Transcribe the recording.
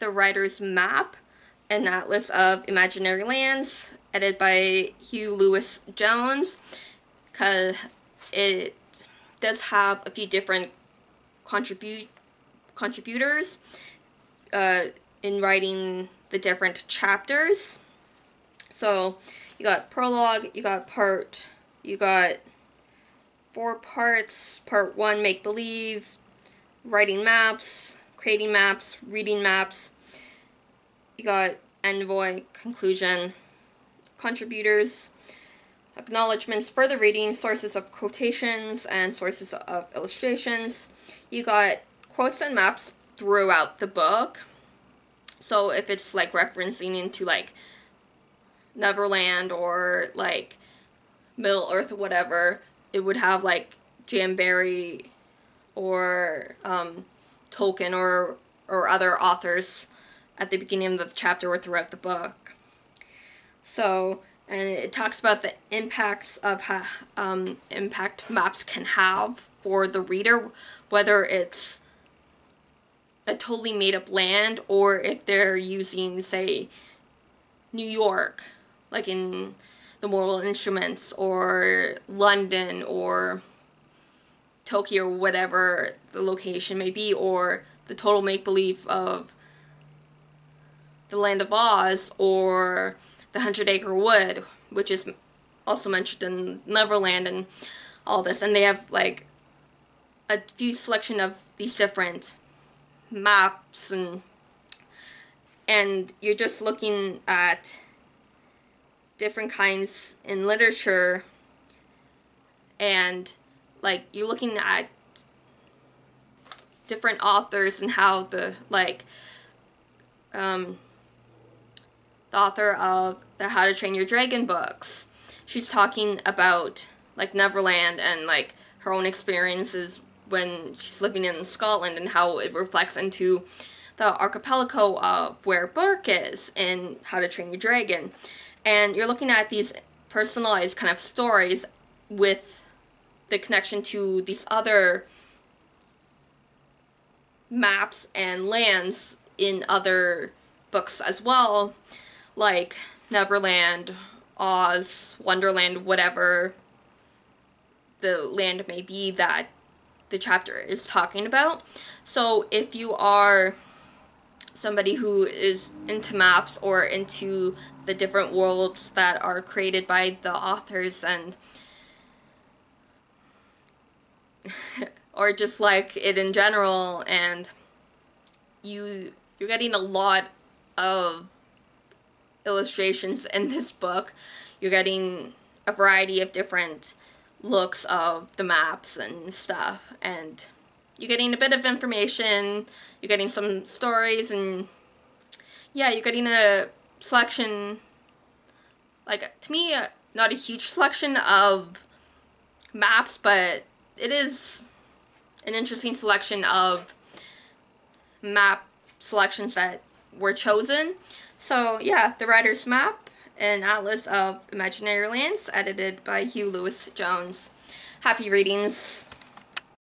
The Writer's Map, an Atlas of Imaginary Lands, edited by Hugh Lewis Jones, because it does have a few different contributors in writing the different chapters. So you got prologue, you got four parts. Part one, make believe, writing maps, creating maps, reading maps. You got envoy, conclusion, contributors, acknowledgements, further reading, sources of quotations, and sources of illustrations. You got quotes and maps throughout the book. So if it's like referencing into like Neverland or like Middle Earth or whatever, it would have like Jamboree or Tolkien or other authors at the beginning of the chapter or throughout the book. So, and it talks about the impacts of impact maps can have for the reader, whether it's a totally made up land or if they're using, say, New York, like in the Mortal Instruments, or London, or Tokyo, or whatever the location may be, or the total make-believe of the Land of Oz, or the 100 Acre Wood, which is also mentioned in Neverland and all this. And they have like a few selection of these different maps, and you're just looking at different kinds in literature, and like you're looking at different authors and how the the author of the How to Train Your Dragon books, she's talking about like Neverland and like her own experiences when she's living in Scotland and how it reflects into the archipelago of where Berk is in How to Train Your Dragon. And you're looking at these personalized kind of stories with the connection to these other maps and lands in other books as well, like Neverland, Oz, Wonderland, whatever the land may be that the chapter is talking about. So if you are somebody who is into maps or into the different worlds that are created by the authors, and or just like it in general, and you're getting a lot of illustrations in this book. You're getting a variety of different looks of the maps and stuff, and you're getting a bit of information, you're getting some stories, and yeah, you're getting a selection, like, to me, not a huge selection of maps, but it is an interesting selection of map selections that were chosen. So yeah, The Writer's Map, an Atlas of Imaginary Lands, edited by Hugh Lewis Jones. Happy readings.